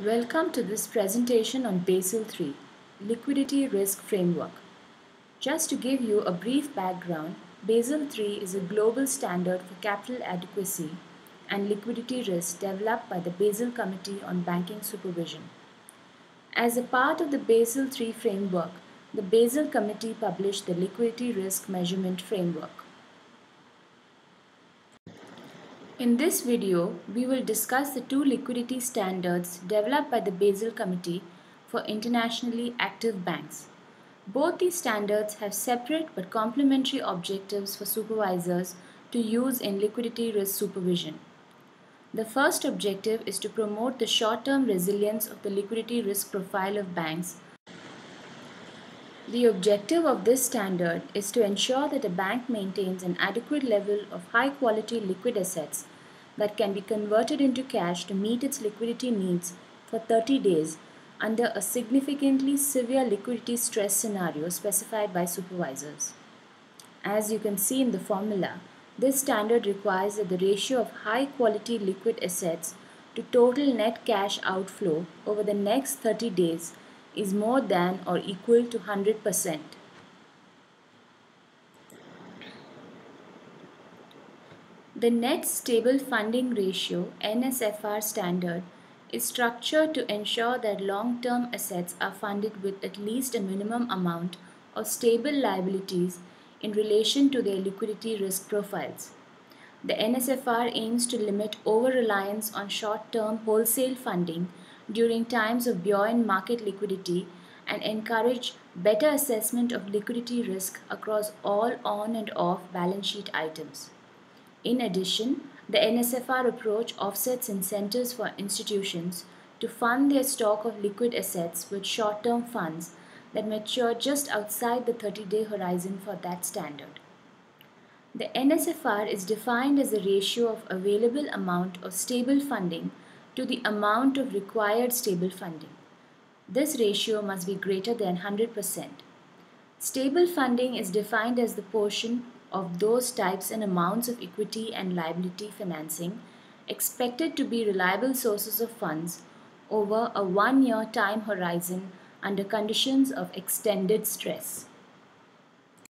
Welcome to this presentation on Basel III, Liquidity Risk Framework. Just to give you a brief background, Basel III is a global standard for capital adequacy and liquidity risk developed by the Basel Committee on Banking Supervision. As a part of the Basel III framework, the Basel Committee published the Liquidity Risk Measurement Framework. In this video, we will discuss the two liquidity standards developed by the Basel Committee for internationally active banks. Both these standards have separate but complementary objectives for supervisors to use in liquidity risk supervision. The first objective is to promote the short-term resilience of the liquidity risk profile of banks. The objective of this standard is to ensure that a bank maintains an adequate level of high-quality liquid assets that can be converted into cash to meet its liquidity needs for 30 days under a significantly severe liquidity stress scenario specified by supervisors. As you can see in the formula, this standard requires that the ratio of high-quality liquid assets to total net cash outflow over the next 30 days is more than or equal to 100%. The net stable funding ratio (NSFR) standard is structured to ensure that long-term assets are funded with at least a minimum amount of stable liabilities in relation to their liquidity risk profiles. The NSFR aims to limit over-reliance on short-term wholesale funding during times of buoyant market liquidity and encourage better assessment of liquidity risk across all on and off balance sheet items. In addition, the NSFR approach offsets incentives for institutions to fund their stock of liquid assets with short-term funds that mature just outside the 30-day horizon for that standard. The NSFR is defined as the ratio of available amount of stable funding to the amount of required stable funding. This ratio must be greater than 100%. Stable funding is defined as the portion of those types and amounts of equity and liability financing expected to be reliable sources of funds over a one-year time horizon under conditions of extended stress.